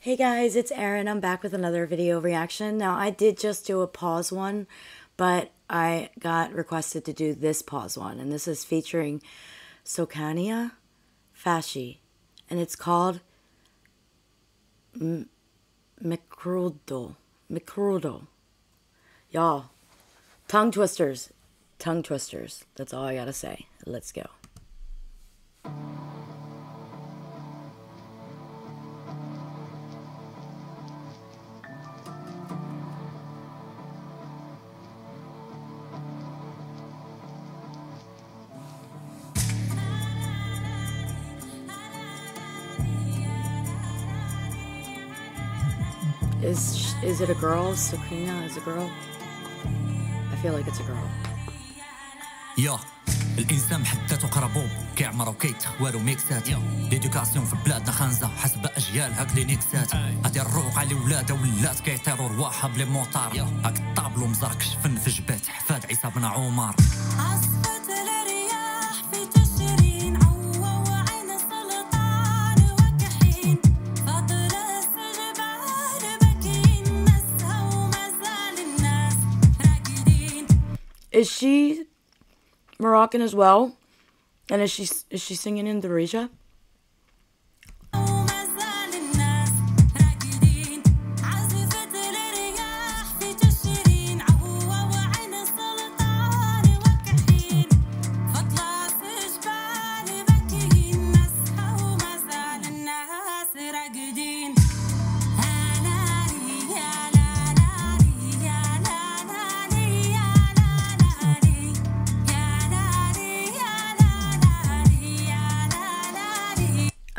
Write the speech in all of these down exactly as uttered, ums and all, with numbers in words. Hey guys, it's Erin. I'm back with another video reaction. Now I did just do a pause one, but I got requested to do this pause one, and this is featuring Soukaina Fahsi, and it's called Mikrudo. Mikrudo. Y'all, tongue twisters, tongue twisters. That's all I gotta say. Let's go. Is is it a girl? Soukaina is a girl? I feel like it's a girl. Yeah. الانسان بحداته قربوب كيعمر وكيتحوالو ميكسات ليدوكاسيون في بلادنا خانزه حسب اجيالها كلينيكسات غادي نروق على ولادها ولات كيطيروا رواحها بلي موطار هاك الطابلو مزرق شفن في جبات حفاد عيسى بن عمر Is she Moroccan as well? And is she is she singing in Darija?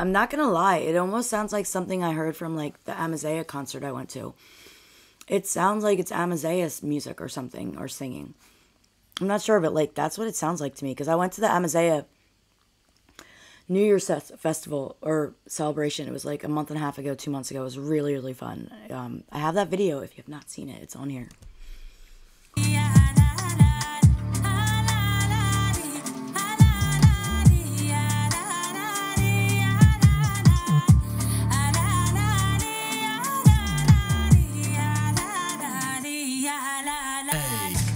I'm not gonna lie, it almost sounds like something I heard from like the Amazigh concert I went to. It sounds like it's Amazigh's music or something, or singing. I'm not sure, but like that's what it sounds like to me, because I went to the Amazigh New Year's festival or celebration. It was like a month and a half ago, two months ago. It was really, really fun. Um, I have that video if you have not seen it. It's on here.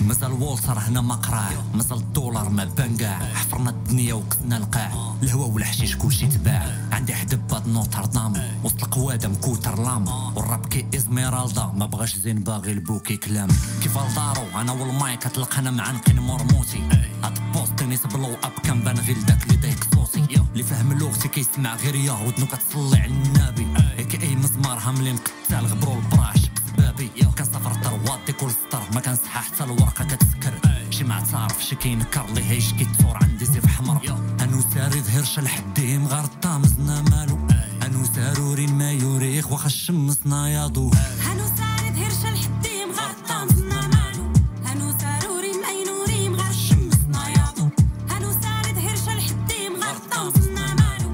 مازال الوولتر هنا ما قراع مازال الدولار ما بان كاع حفرنا الدنيا وكسنا القاع الهوا والحشيش كلشي تباع عندي حدبات نوتر دام وسط القواده مكوتر لام والراب كي ازميرالدا ما بغاش زين باغي البوكي كلام كيف الدارو انا والمايك كتلقانا معنقين مرموتي هاد البوست تنيس بلو اب كنبان غير داك اللي ضيق صوتي اللي فاهم لغتي كيسمع غير يا ودنو كتصلي على النبي هيك اي مزمارها ملي نقطع الغبرو البراش بابي كنسافر ترواتي كل سطر ما كنصحى حتى الورقه كتسكر شي ما تعرف شي كينكر لي هيش كيتفور عندي زيف حمر انو ساري ظهرش لحديهم غير طامزنا مالو انو ساروري ما يوريخ واخا شمسنا ياضو انو ساري ظهرش لحديهم غير طامزنا مالو انو ساروري ما ينوريهم غير شمسنا ياضو انو ساري ظهرش لحديهم غير طامزنا مالو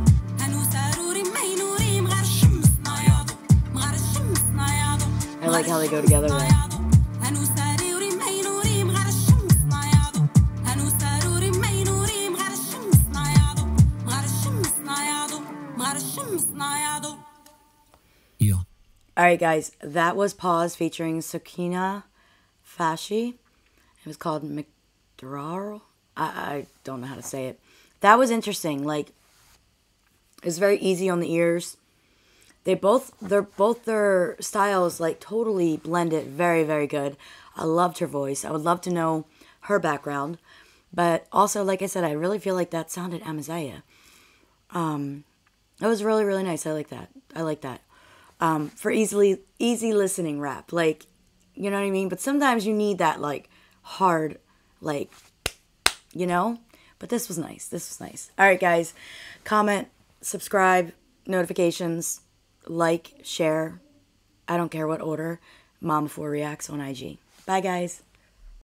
انو ساروري ما ينوريهم غير شمسنا ياضو غير شمسنا ياضو I like how they go together though. Alright guys, that was Pause featuring Soukaina Fahsi. It was called MCHRDOUL. I, I don't know how to say it. That was interesting. Like, it was very easy on the ears. They both, they're both their styles like totally blended. Very, very good. I loved her voice. I would love to know her background. But also, like I said, I really feel like that sounded Amazigh. Um, it was really, really nice. I like that. I like that. Um, for easily easy listening rap, like, you know what I mean? But sometimes you need that like hard, like, you know, but this was nice. This was nice. All right, guys, comment, subscribe, notifications, like, share. I don't care what order. Mom of four reacts on I G. Bye guys.